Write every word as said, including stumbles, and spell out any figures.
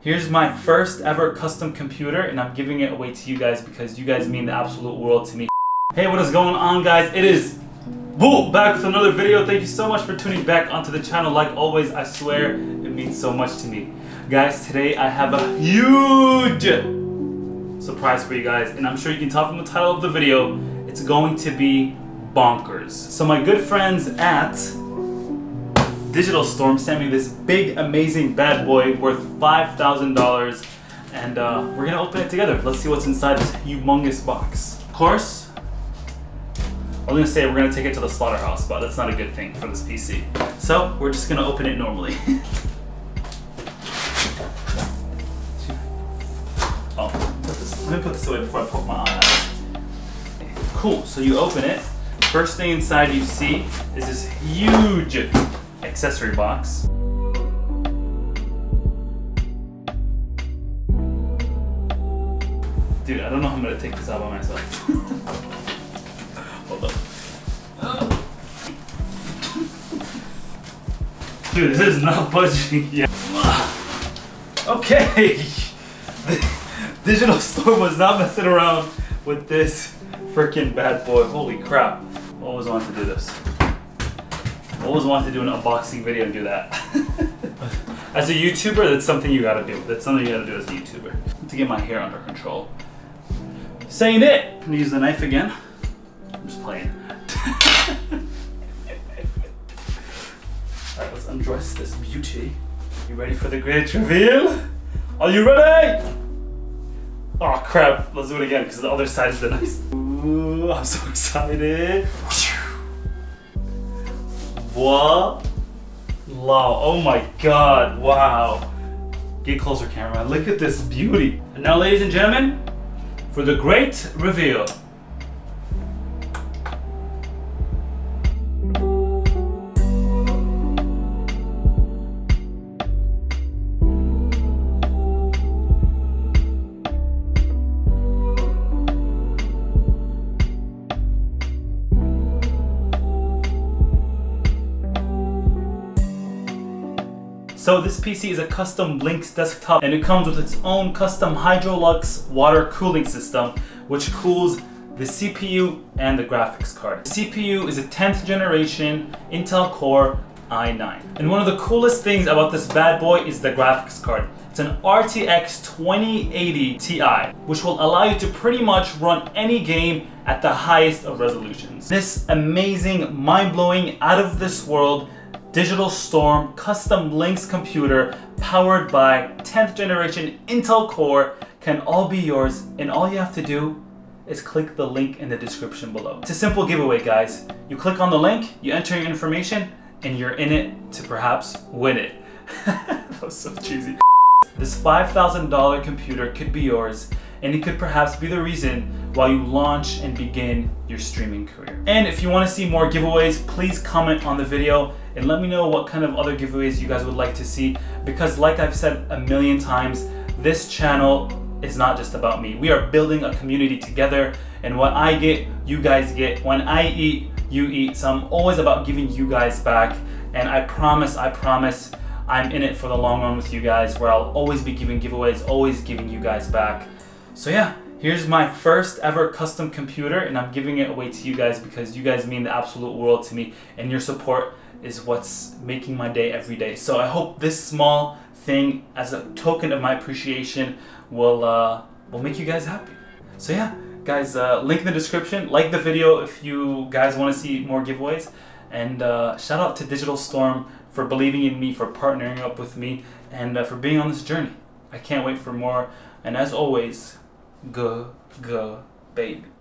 Here's my first ever custom computer, and I'm giving it away to you guys because you guys mean the absolute world to me. Hey, what is going on, guys? It is Boo back with another video. Thank you so much for tuning back onto the channel. Like always, I swear it means so much to me. Guys, today I have a huge surprise for you guys, and I'm sure you can tell from the title of the video, it's going to be bonkers. So my good friends at Digital Storm sent me this big, amazing bad boy worth five thousand dollars, and uh, we're gonna open it together. Let's see what's inside this humongous box. Of course, I was gonna say we're gonna take it to the slaughterhouse, but that's not a good thing for this P C. So we're just gonna open it normally. Oh, put this, let me put this away before I poke my eye out. Cool. So you open it. First thing inside you see is this huge accessory box. Dude, I don't know how I'm gonna take this out by myself. Hold up. Oh. Dude, this is not budging yet. Okay. Digital Storm was not messing around with this freaking bad boy. Holy crap. Always wanted to do this. Always wanted to do an unboxing video and do that. As a YouTuber, that's something you gotta do. That's something you gotta do as a YouTuber. To get my hair under control. Saying it! I'm gonna use the knife again. I'm just playing. Alright, let's undress this beauty. You ready for the great reveal? Are you ready? Oh crap, let's do it again because the other side is the nice. Ooh, I'm so excited. Voila! Oh my god, wow. Get closer, cameraman. Look at this beauty. And now, ladies and gentlemen, for the great reveal. So this P C is a custom Lynx desktop, and it comes with its own custom Hydrolux water cooling system, which cools the C P U and the graphics card. The C P U is a tenth generation Intel Core i nine. And one of the coolest things about this bad boy is the graphics card. It's an R T X twenty eighty T I, which will allow you to pretty much run any game at the highest of resolutions. This amazing, mind-blowing, out of this world Digital Storm custom Lynx computer powered by tenth generation Intel Core can all be yours, and all you have to do is click the link in the description below. It's a simple giveaway, guys. You click on the link, you enter your information, and you're in it to perhaps win it. That was so cheesy. This five thousand dollar computer could be yours, and it could perhaps be the reason why you launch and begin your streaming career. And if you want to see more giveaways, please comment on the video and let me know what kind of other giveaways you guys would like to see, because like I've said a million times, this channel is not just about me. We are building a community together, and what I get, you guys get. When I eat, you eat. So I'm always about giving you guys back, and I promise, I promise, I'm in it for the long run with you guys, where I'll always be giving giveaways, always giving you guys back. So yeah, here's my first ever custom computer, and I'm giving it away to you guys because you guys mean the absolute world to me, and your support is what's making my day every day. So I hope this small thing, as a token of my appreciation, will uh, will make you guys happy. So yeah, guys, uh, link in the description, like the video if you guys want to see more giveaways, and uh, shout out to Digital Storm for believing in me, for partnering up with me, and uh, for being on this journey. I can't wait for more, and as always, Go, go, baby.